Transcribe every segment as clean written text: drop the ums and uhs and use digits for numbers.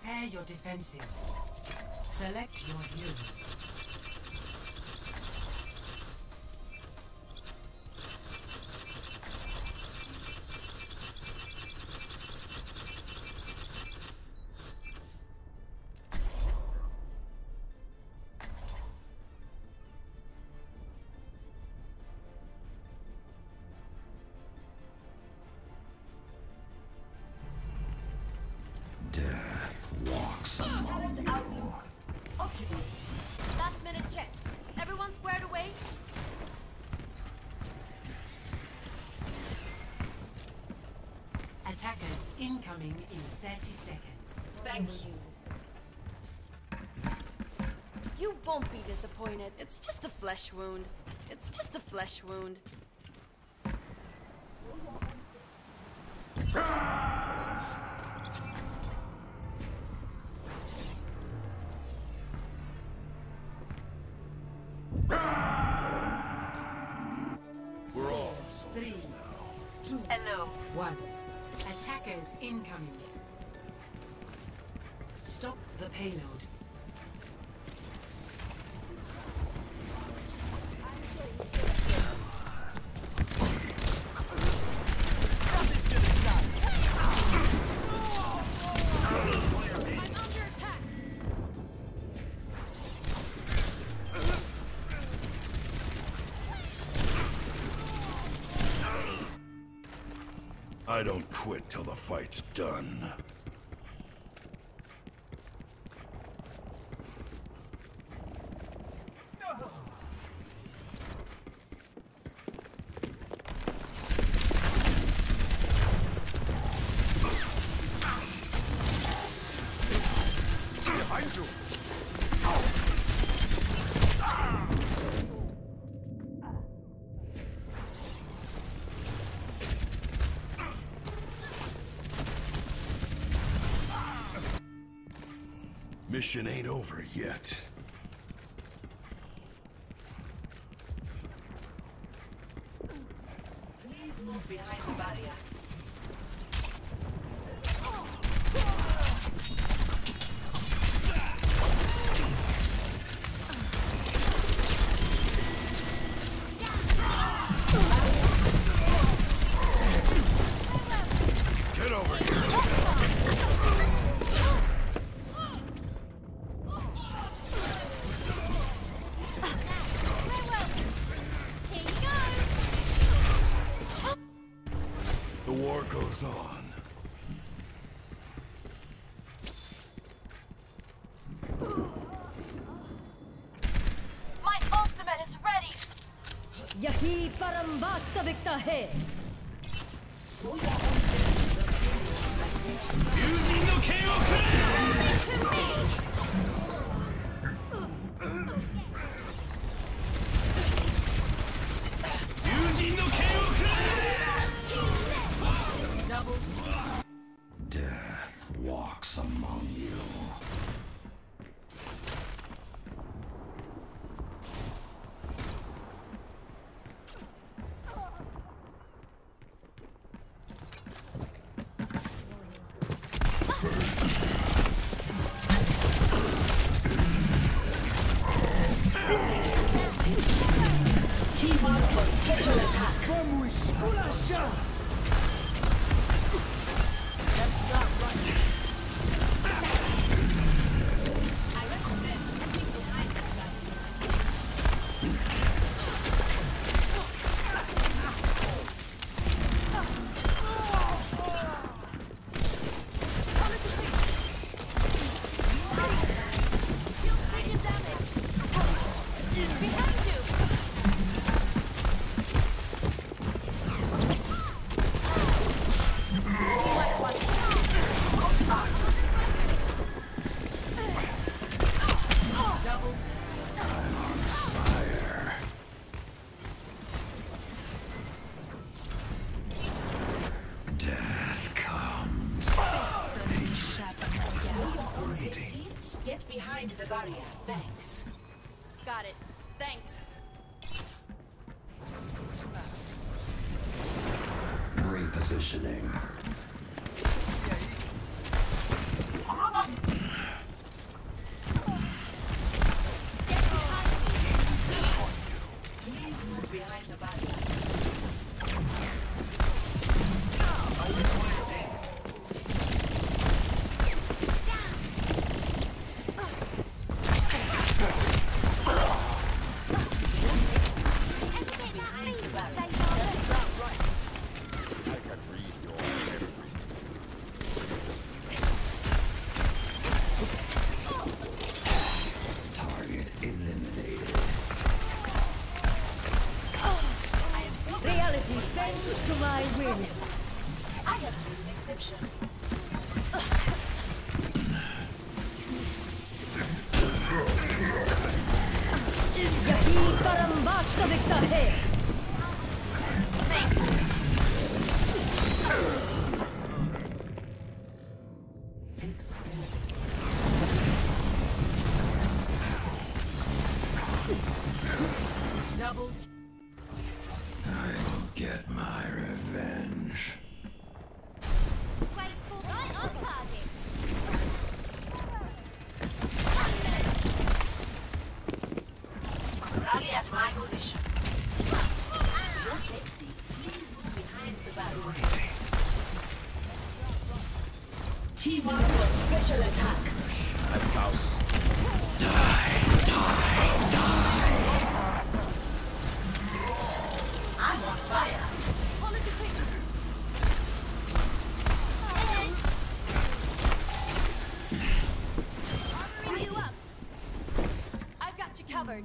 Prepare your defenses. Select your hero. Attackers incoming in 30 seconds. Thank you. You won't be disappointed. It's just a flesh wound. It's just a flesh wound. We're all three, two, hello, one. Attackers incoming. Stop the payload. I don't quit till the fight's done. Mission ain't over yet. Please move behind the barrier. यही परम वास्तविकता है। Death walks among you. Get behind the barrier. Thanks. Got it. Thanks. Repositioning.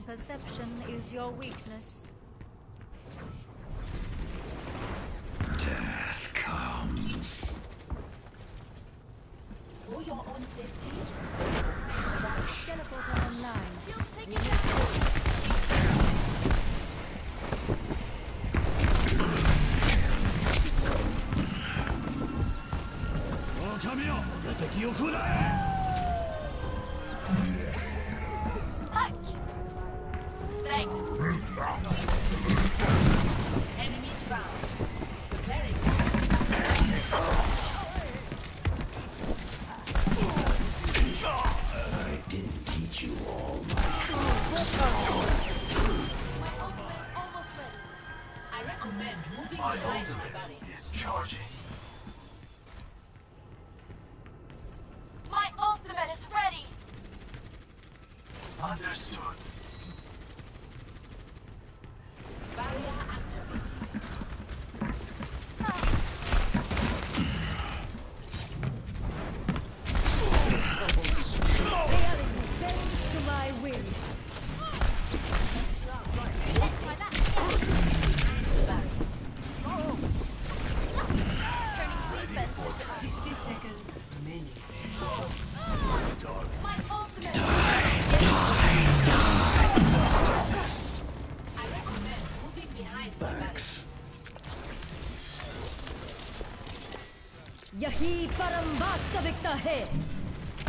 Perception is your weakness. Death comes. For your own safety, that teleporter online. You'll take it down. Okami yo,敵を喰らえ!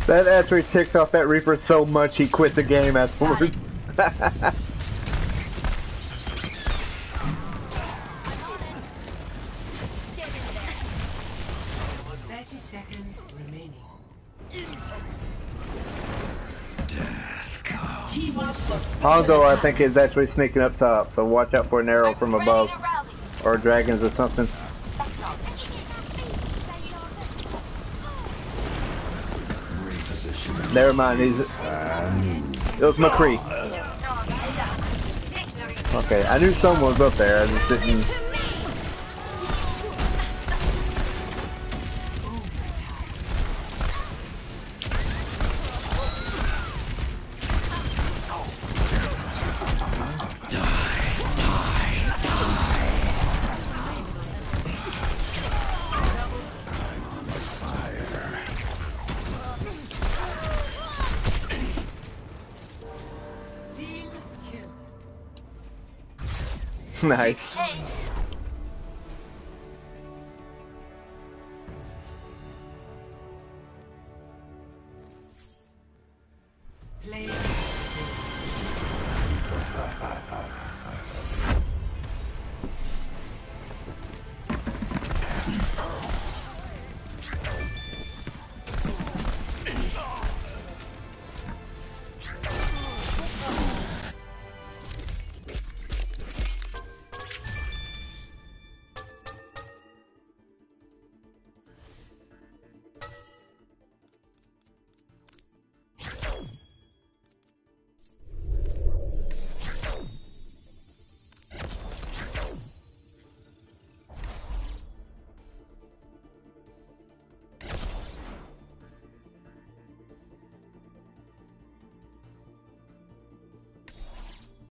That actually ticked off that Reaper so much he quit the game afterwards. Although I think it's actually sneaking up top, so watch out for an arrow from above or dragons or something. Never mind, he's... it was McCree. Okay, I knew someone was up there, I just didn't... Nice. Play.